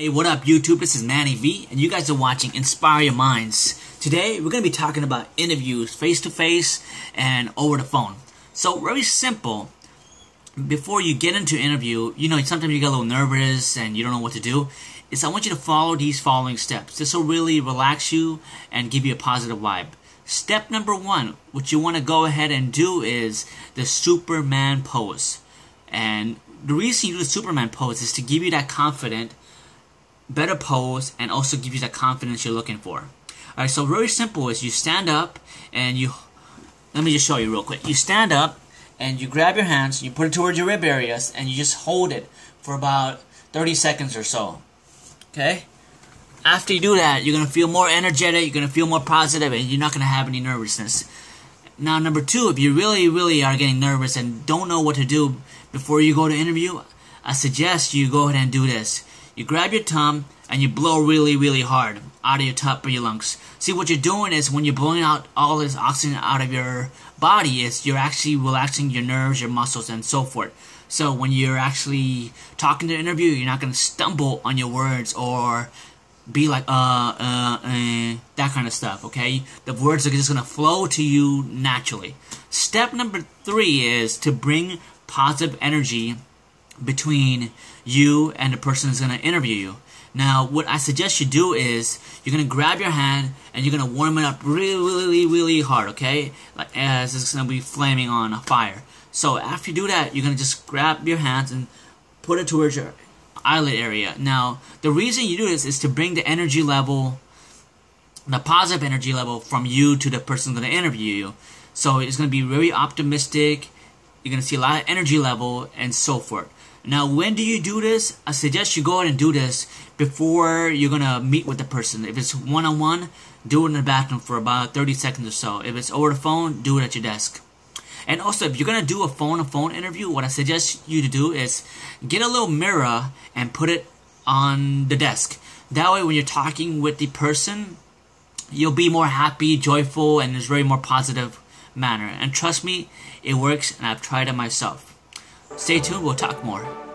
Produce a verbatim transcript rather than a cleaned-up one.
Hey, what up YouTube? This is Manny V, and you guys are watching Inspire Your Minds. Today, we're going to be talking about interviews face-to-face and over the phone. So, very simple. Before you get into an interview, you know, sometimes you get a little nervous and you don't know what to do. It's I want you to follow these following steps. This will really relax you and give you a positive vibe. Step number one, what you want to go ahead and do is the Superman pose. And the reason you do the Superman pose is to give you that confident, better pose, and also give you that confidence you're looking for. Alright, so very simple is you stand up and you, let me just show you real quick. You stand up and you grab your hands, you put it towards your rib areas, and you just hold it for about thirty seconds or so. Okay? After you do that, you're going to feel more energetic, you're going to feel more positive, and you're not going to have any nervousness. Now, number two, if you really, really are getting nervous and don't know what to do before you go to interview, I suggest you go ahead and do this. You grab your thumb and you blow really, really hard out of your top of your lungs. See, what you're doing is when you're blowing out all this oxygen out of your body, is you're actually relaxing your nerves, your muscles, and so forth. So when you're actually talking to the interview, you're not going to stumble on your words or be like, uh, uh, uh, that kind of stuff, okay? The words are just going to flow to you naturally. Step number three is to bring positive energy between you and the person that's going to interview you. Now, what I suggest you do is you're going to grab your hand and you're going to warm it up really, really, really hard, okay? Like, as it's going to be flaming on a fire. So, after you do that, you're going to just grab your hands and put it towards your eyelid area. Now, the reason you do this is to bring the energy level, the positive energy level, from you to the person that's going to interview you. So, it's going to be very optimistic. You're going to see a lot of energy level and so forth. Now, when do you do this? I suggest you go ahead and do this before you're going to meet with the person. If it's one-on-one, do it in the bathroom for about thirty seconds or so. If it's over the phone, do it at your desk. And also, if you're going to do a phone-to-phone interview, what I suggest you to do is get a little mirror and put it on the desk. That way, when you're talking with the person, you'll be more happy, joyful, and it's very more positive manner. And trust me, it works, and I've tried it myself. Stay tuned, we'll talk more.